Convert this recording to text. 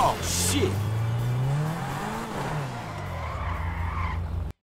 Oh, shit.